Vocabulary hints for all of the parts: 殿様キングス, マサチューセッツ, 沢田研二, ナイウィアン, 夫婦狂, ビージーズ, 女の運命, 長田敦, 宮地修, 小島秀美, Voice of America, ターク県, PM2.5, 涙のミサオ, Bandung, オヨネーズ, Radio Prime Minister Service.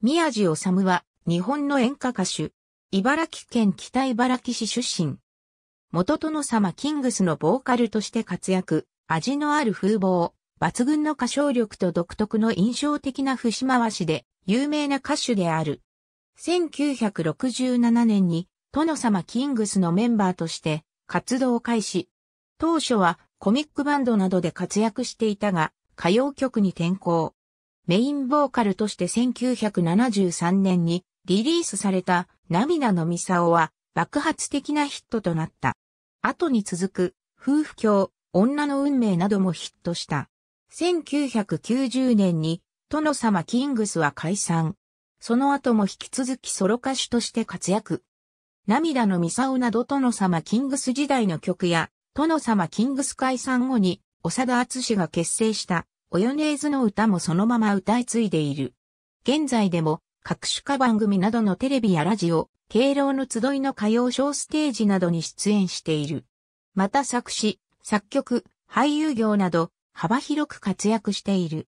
宮地修は、日本の演歌歌手。茨城県北茨城市出身。元殿様キングスのボーカルとして活躍。味のある風貌、抜群の歌唱力と独特の印象的な節回しで、有名な歌手である。1967年に、殿様キングスのメンバーとして、活動を開始。当初は、コミックバンドなどで活躍していたが、歌謡曲に転向。メインボーカルとして1973年にリリースされた涙のミサオは爆発的なヒットとなった。後に続く夫婦狂、女の運命などもヒットした。1990年に殿様キングスは解散。その後も引き続きソロ歌手として活躍。涙のミサオなど殿様キングス時代の曲や殿様キングス解散後に長田敦が結成したオヨネーズの歌もそのまま歌い継いでいる。現在でも各種歌番組などのテレビやラジオ、敬老の集いの歌謡ショーステージなどに出演している。また作詞、作曲、俳優業など幅広く活躍している。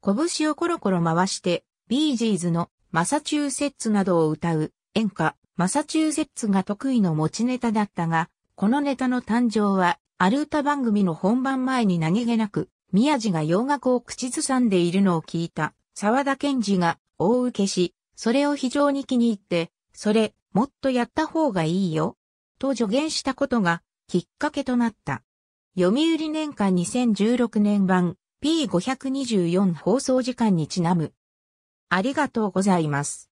拳をコロコロ回してビージーズのマサチューセッツなどを歌う演歌マサチューセッツが得意の持ちネタだったが、このネタの誕生はある歌番組の本番前に何気なく宮地が洋楽を口ずさんでいるのを聞いた沢田研二が大受けし、それを非常に気に入って、それもっとやった方がいいよ、と助言したことがきっかけとなった。読売年間2016年版 P524 放送時間にちなむ。ありがとうございます。